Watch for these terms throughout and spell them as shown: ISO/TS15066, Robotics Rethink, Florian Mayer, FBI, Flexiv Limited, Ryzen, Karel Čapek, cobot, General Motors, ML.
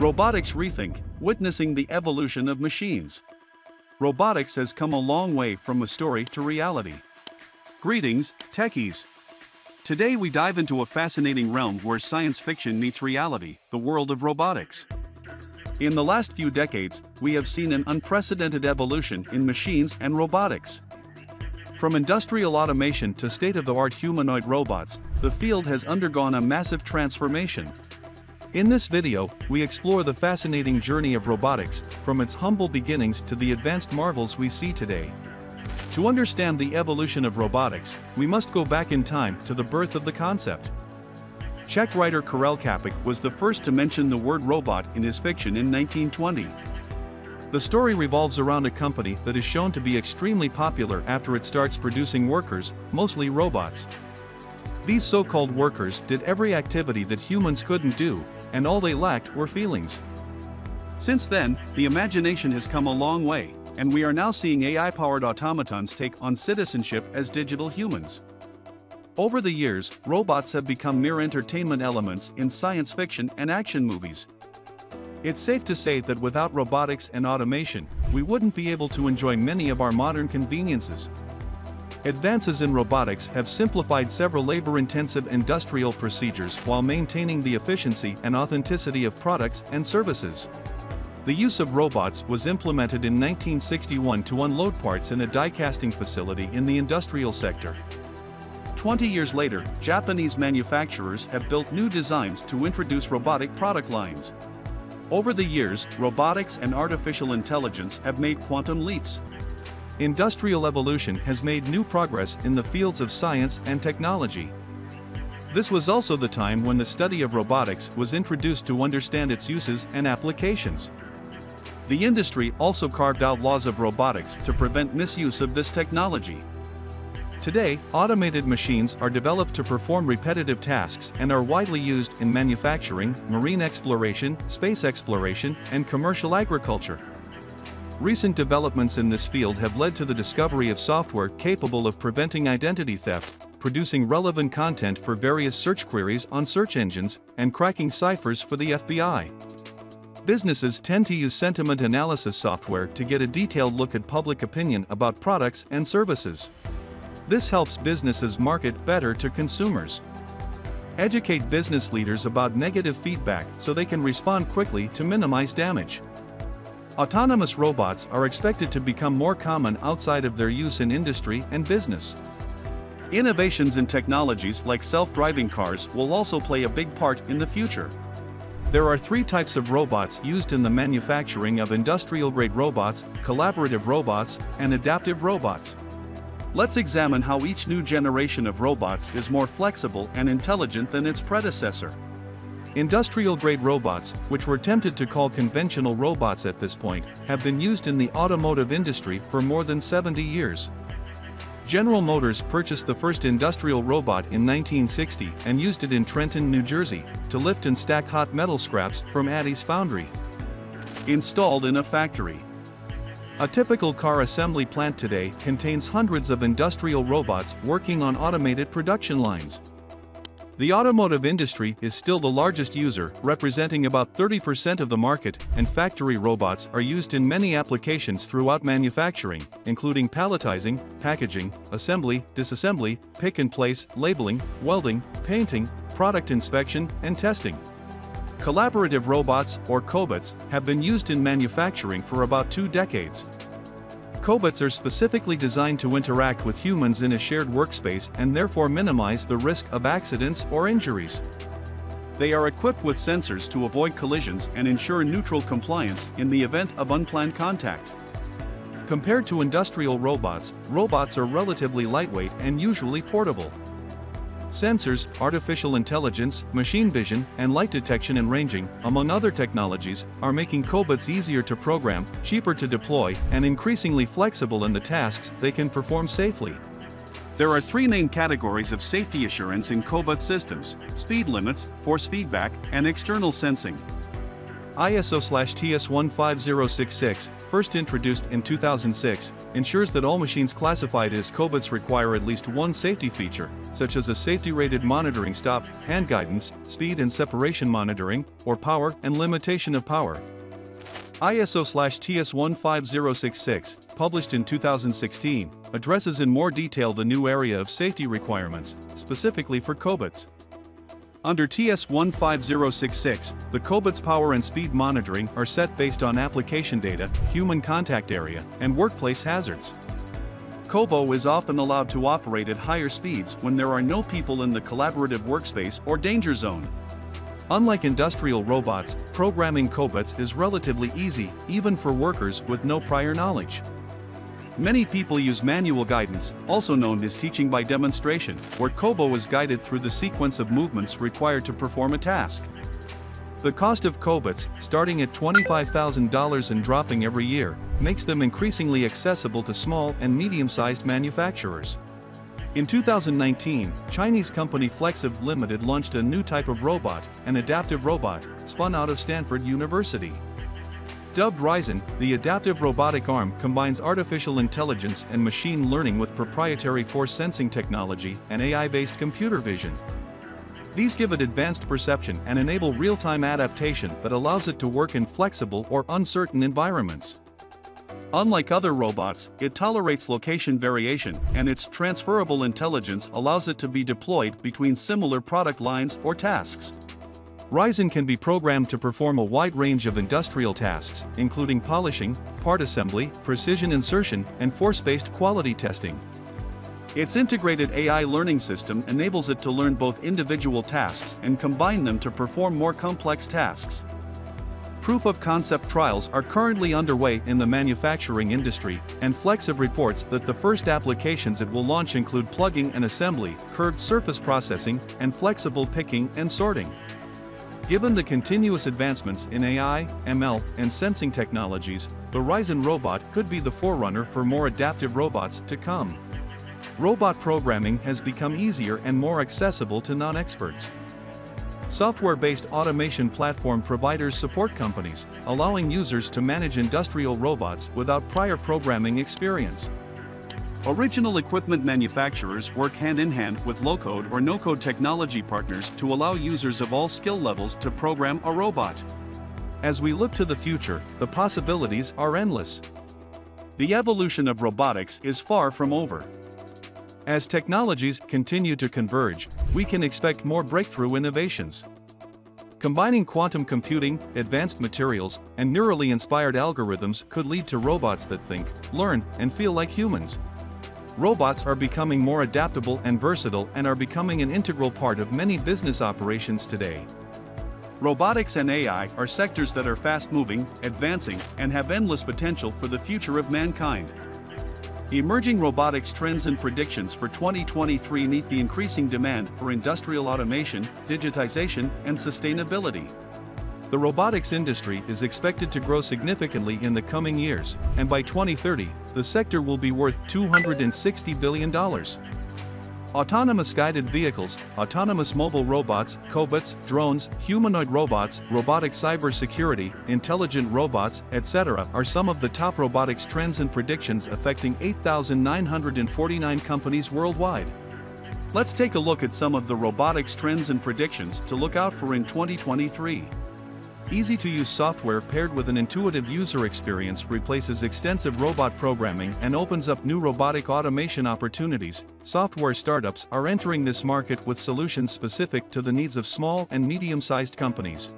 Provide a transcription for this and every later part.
Robotics Rethink, Witnessing the Evolution of Machines. Robotics has come a long way from a story to reality. Greetings, techies. Today we dive into a fascinating realm where science fiction meets reality, the world of robotics. In the last few decades, we have seen an unprecedented evolution in machines and robotics. From industrial automation to state-of-the-art humanoid robots, the field has undergone a massive transformation. In this video, we explore the fascinating journey of robotics, from its humble beginnings to the advanced marvels we see today. To understand the evolution of robotics, we must go back in time to the birth of the concept. Czech writer Karel Čapek was the first to mention the word robot in his fiction in 1920. The story revolves around a company that is shown to be extremely popular after it starts producing workers, mostly robots. These so-called workers did every activity that humans couldn't do, and all they lacked were feelings. Since then, the imagination has come a long way, and we are now seeing AI-powered automatons take on citizenship as digital humans. Over the years, robots have become mere entertainment elements in science fiction and action movies. It's safe to say that without robotics and automation, we wouldn't be able to enjoy many of our modern conveniences. Advances in robotics have simplified several labor-intensive industrial procedures while maintaining the efficiency and authenticity of products and services. The use of robots was implemented in 1961 to unload parts in a die-casting facility in the industrial sector. 20 years later, Japanese manufacturers have built new designs to introduce robotic product lines. Over the years, robotics and artificial intelligence have made quantum leaps. Industrial evolution has made new progress in the fields of science and technology. This was also the time when the study of robotics was introduced to understand its uses and applications. The industry also carved out laws of robotics to prevent misuse of this technology. Today, automated machines are developed to perform repetitive tasks and are widely used in manufacturing, marine exploration, space exploration, and commercial agriculture. Recent developments in this field have led to the discovery of software capable of preventing identity theft, producing relevant content for various search queries on search engines, and cracking ciphers for the FBI. Businesses tend to use sentiment analysis software to get a detailed look at public opinion about products and services. This helps businesses market better to consumers. Educate business leaders about negative feedback so they can respond quickly to minimize damage. Autonomous robots are expected to become more common outside of their use in industry and business. Innovations in technologies like self-driving cars will also play a big part in the future. There are three types of robots used in the manufacturing of industrial-grade robots: collaborative robots and adaptive robots. Let's examine how each new generation of robots is more flexible and intelligent than its predecessor. Industrial-grade robots, which were tempted to call conventional robots at this point, have been used in the automotive industry for more than 70 years. General Motors purchased the first industrial robot in 1960 and used it in Trenton, New Jersey, to lift and stack hot metal scraps from Addy's foundry. Installed in a factory. A typical car assembly plant today contains hundreds of industrial robots working on automated production lines. The automotive industry is still the largest user, representing about 30% of the market, and factory robots are used in many applications throughout manufacturing, including palletizing, packaging, assembly, disassembly, pick and place, labeling, welding, painting, product inspection, and testing. Collaborative robots, or cobots, have been used in manufacturing for about 2 decades. Cobots are specifically designed to interact with humans in a shared workspace and therefore minimize the risk of accidents or injuries. They are equipped with sensors to avoid collisions and ensure neutral compliance in the event of unplanned contact. Compared to industrial robots, robots are relatively lightweight and usually portable. Sensors, artificial intelligence, machine vision, and light detection and ranging, among other technologies, are making cobots easier to program, cheaper to deploy, and increasingly flexible in the tasks they can perform safely. There are 3 main categories of safety assurance in cobot systems: speed limits, force feedback, and external sensing. ISO/TS15066, first introduced in 2006, ensures that all machines classified as cobots require at least one safety feature, such as a safety-rated monitoring stop, hand guidance, speed and separation monitoring, or power and limitation of power. ISO/TS15066, published in 2016, addresses in more detail the new area of safety requirements, specifically for cobots. Under TS15066, the cobot's power and speed monitoring are set based on application data, human contact area, and workplace hazards. Cobot is often allowed to operate at higher speeds when there are no people in the collaborative workspace or danger zone. Unlike industrial robots, programming cobots is relatively easy, even for workers with no prior knowledge. Many people use manual guidance, also known as teaching by demonstration, where cobot is guided through the sequence of movements required to perform a task. The cost of cobots, starting at $25,000 and dropping every year, makes them increasingly accessible to small and medium-sized manufacturers. In 2019, Chinese company Flexiv Limited launched a new type of robot, an adaptive robot, spun out of Stanford University. Dubbed Ryzen, the adaptive robotic arm combines artificial intelligence and machine learning with proprietary force sensing technology and AI-based computer vision. These give it advanced perception and enable real-time adaptation that allows it to work in flexible or uncertain environments. Unlike other robots, it tolerates location variation, and its transferable intelligence allows it to be deployed between similar product lines or tasks. Ryzen can be programmed to perform a wide range of industrial tasks, including polishing, part assembly, precision insertion, and force-based quality testing. Its integrated AI learning system enables it to learn both individual tasks and combine them to perform more complex tasks. Proof-of-concept trials are currently underway in the manufacturing industry, and Flexiv reports that the first applications it will launch include plugging and assembly, curved surface processing, and flexible picking and sorting. Given the continuous advancements in AI, ML, and sensing technologies, the Ryzen robot could be the forerunner for more adaptive robots to come. Robot programming has become easier and more accessible to non-experts. Software-based automation platform providers support companies, allowing users to manage industrial robots without prior programming experience. Original equipment manufacturers work hand-in-hand with low-code or no-code technology partners to allow users of all skill levels to program a robot. As we look to the future, the possibilities are endless. The evolution of robotics is far from over. As technologies continue to converge, we can expect more breakthrough innovations. Combining quantum computing, advanced materials, and neurally inspired algorithms could lead to robots that think, learn, and feel like humans. Robots are becoming more adaptable and versatile and are becoming an integral part of many business operations today. Robotics and AI are sectors that are fast-moving, advancing, and have endless potential for the future of mankind. Emerging robotics trends and predictions for 2023 meet the increasing demand for industrial automation, digitization, and sustainability. The robotics industry is expected to grow significantly in the coming years, and by 2030, the sector will be worth $260 billion. Autonomous guided vehicles, autonomous mobile robots, cobots, drones, humanoid robots, robotic cybersecurity, intelligent robots, etc. are some of the top robotics trends and predictions affecting 8,949 companies worldwide. Let's take a look at some of the robotics trends and predictions to look out for in 2023. Easy-to-use software paired with an intuitive user experience replaces extensive robot programming and opens up new robotic automation opportunities. Software startups are entering this market with solutions specific to the needs of small and medium-sized companies.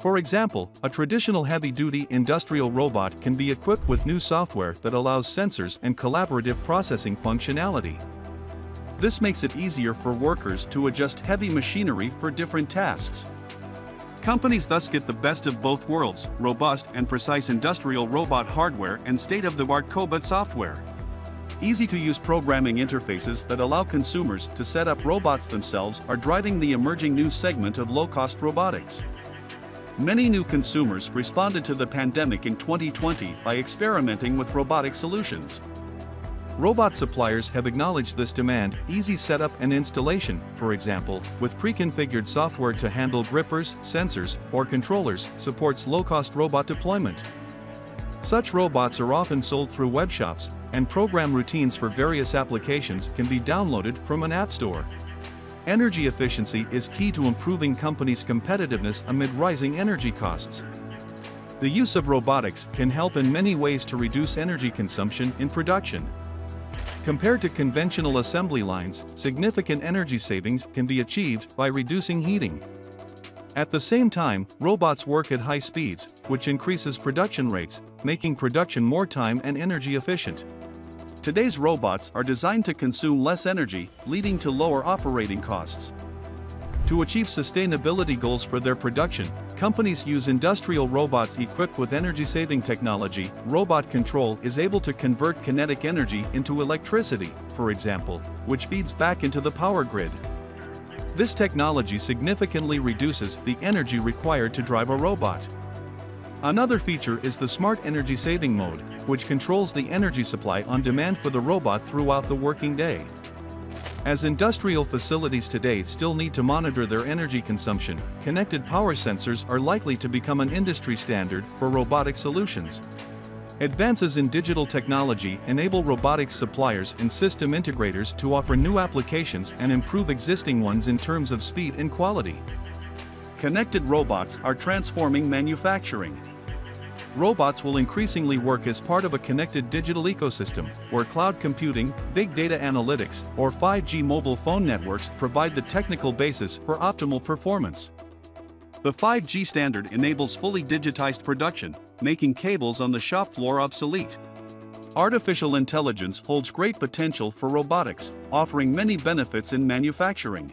For example, a traditional heavy-duty industrial robot can be equipped with new software that allows sensors and collaborative processing functionality. This makes it easier for workers to adjust heavy machinery for different tasks. Companies thus get the best of both worlds, robust and precise industrial robot hardware and state-of-the-art cobot software. Easy-to-use programming interfaces that allow consumers to set up robots themselves are driving the emerging new segment of low-cost robotics. Many new consumers responded to the pandemic in 2020 by experimenting with robotic solutions. Robot suppliers have acknowledged this demand, easy setup and installation, for example, with pre-configured software to handle grippers, sensors, or controllers, supports low-cost robot deployment. Such robots are often sold through webshops, and program routines for various applications can be downloaded from an app store. Energy efficiency is key to improving companies' competitiveness amid rising energy costs. The use of robotics can help in many ways to reduce energy consumption in production. Compared to conventional assembly lines, significant energy savings can be achieved by reducing heating. At the same time, robots work at high speeds, which increases production rates, making production more time and energy efficient. Today's robots are designed to consume less energy, leading to lower operating costs. To achieve sustainability goals for their production, companies use industrial robots equipped with energy-saving technology. Robot control is able to convert kinetic energy into electricity, for example, which feeds back into the power grid. This technology significantly reduces the energy required to drive a robot. Another feature is the smart energy saving mode, which controls the energy supply on demand for the robot throughout the working day. As industrial facilities today still need to monitor their energy consumption, connected power sensors are likely to become an industry standard for robotic solutions. Advances in digital technology enable robotics suppliers and system integrators to offer new applications and improve existing ones in terms of speed and quality. Connected robots are transforming manufacturing. Robots will increasingly work as part of a connected digital ecosystem, where cloud computing, big data analytics, or 5G mobile phone networks provide the technical basis for optimal performance. The 5G standard enables fully digitized production, making cables on the shop floor obsolete. Artificial intelligence holds great potential for robotics, offering many benefits in manufacturing.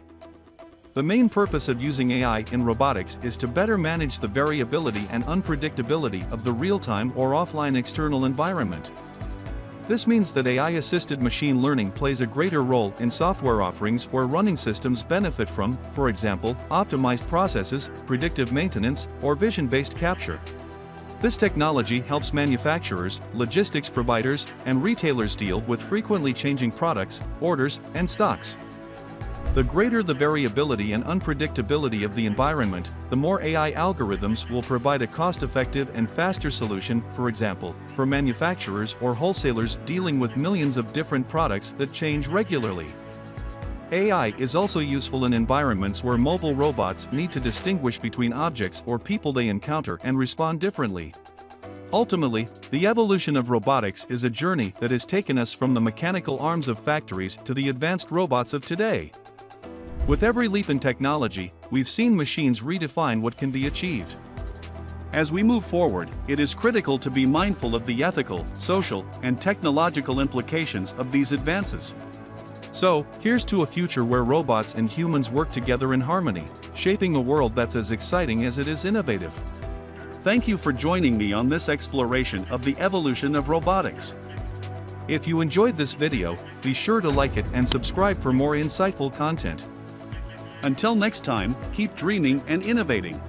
The main purpose of using AI in robotics is to better manage the variability and unpredictability of the real-time or offline external environment. This means that AI-assisted machine learning plays a greater role in software offerings where running systems benefit from, for example, optimized processes, predictive maintenance, or vision-based capture. This technology helps manufacturers, logistics providers, and retailers deal with frequently changing products, orders, and stocks. The greater the variability and unpredictability of the environment, the more AI algorithms will provide a cost-effective and faster solution, for example, for manufacturers or wholesalers dealing with millions of different products that change regularly. AI is also useful in environments where mobile robots need to distinguish between objects or people they encounter and respond differently. Ultimately, the evolution of robotics is a journey that has taken us from the mechanical arms of factories to the advanced robots of today. With every leap in technology, we've seen machines redefine what can be achieved. As we move forward, it is critical to be mindful of the ethical, social, and technological implications of these advances. So, here's to a future where robots and humans work together in harmony, shaping a world that's as exciting as it is innovative. Thank you for joining me on this exploration of the evolution of robotics. If you enjoyed this video, be sure to like it and subscribe for more insightful content. Until next time, keep dreaming and innovating.